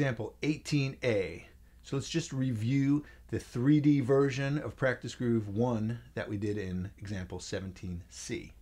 example 18A. So let's just review the 3D version of practice groove 1 that we did in example 17C.